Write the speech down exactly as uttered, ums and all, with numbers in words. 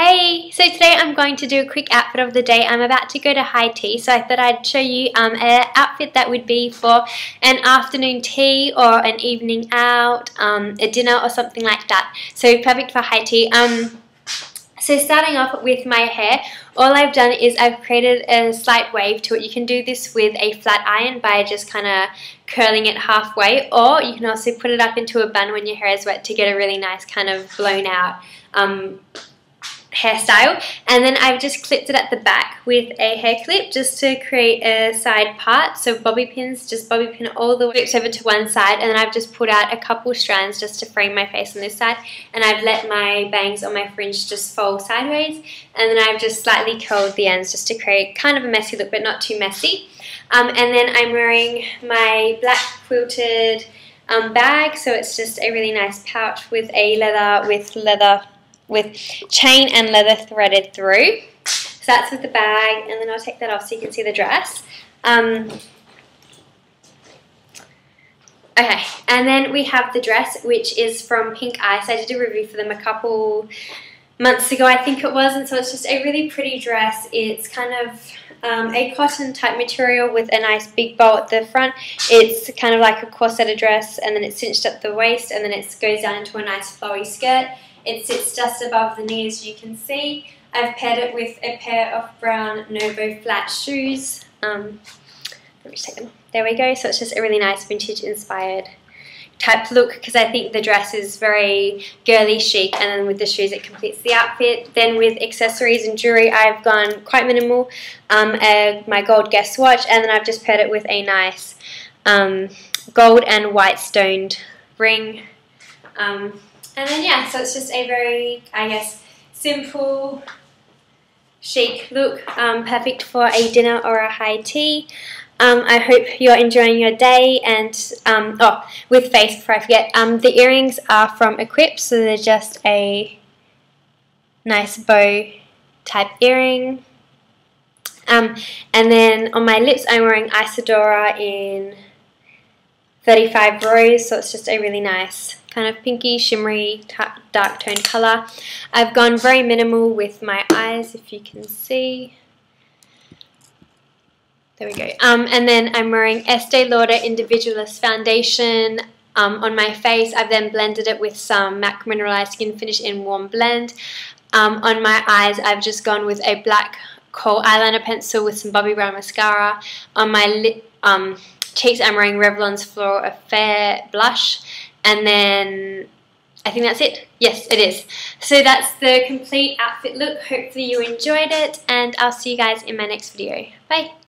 Hey! So today I'm going to do a quick outfit of the day. I'm about to go to high tea, so I thought I'd show you um, an outfit that would be for an afternoon tea or an evening out, um, a dinner or something like that. So perfect for high tea. Um, so starting off with my hair, all I've done is I've created a slight wave to it. You can do this with a flat iron by just kind of curling it halfway, or you can also put it up into a bun when your hair is wet to get a really nice kind of blown out um, hairstyle. And then I've just clipped it at the back with a hair clip just to create a side part. So bobby pins, just bobby pin all the way over to one side, and then I've just pulled out a couple strands just to frame my face on this side, and I've let my bangs on my fringe just fold sideways, and then I've just slightly curled the ends just to create kind of a messy look, but not too messy. Um, and then I'm wearing my black quilted um, bag, so it's just a really nice pouch with a leather with leather with chain and leather threaded through. So that's with the bag, and then I'll take that off so you can see the dress. Um, okay, and then we have the dress, which is from Pink Ice. I did a review for them a couple months ago, I think it was, and so it's just a really pretty dress. It's kind of um, a cotton type material with a nice big bow at the front. It's kind of like a corseted dress, and then it's cinched up the waist, and then it goes down into a nice flowy skirt. It sits just above the knee, as you can see. I've paired it with a pair of brown Novo flat shoes. Um, let me just take them off. There we go. So it's just a really nice vintage-inspired type look, because I think the dress is very girly chic, and then with the shoes it completes the outfit. Then with accessories and jewelry, I've gone quite minimal. Um, uh, my gold guest watch, and then I've just paired it with a nice um, gold and white stoned ring. Um, And then yeah, so it's just a very, I guess, simple, chic look, um, perfect for a dinner or a high tea. Um, I hope you're enjoying your day, and, um, oh, with face, before I forget, um, the earrings are from Equip, so they're just a nice bow type earring. Um, and then on my lips, I'm wearing Isadora in thirty-five Rose, so it's just a really nice kind of pinky, shimmery, dark tone colour. I've gone very minimal with my eyes, if you can see. There we go. Um, and then I'm wearing Estee Lauder Individualist Foundation um, on my face. I've then blended it with some MAC Mineralized Skin Finish in Warm Blend. Um, on my eyes, I've just gone with a black coal eyeliner pencil with some Bobbi Brown mascara. On my lip, um, cheeks, I'm wearing Revlon's Floral Affair blush. And then I think that's it. Yes, it is. So that's the complete outfit look. Hopefully you enjoyed it, and I'll see you guys in my next video. Bye.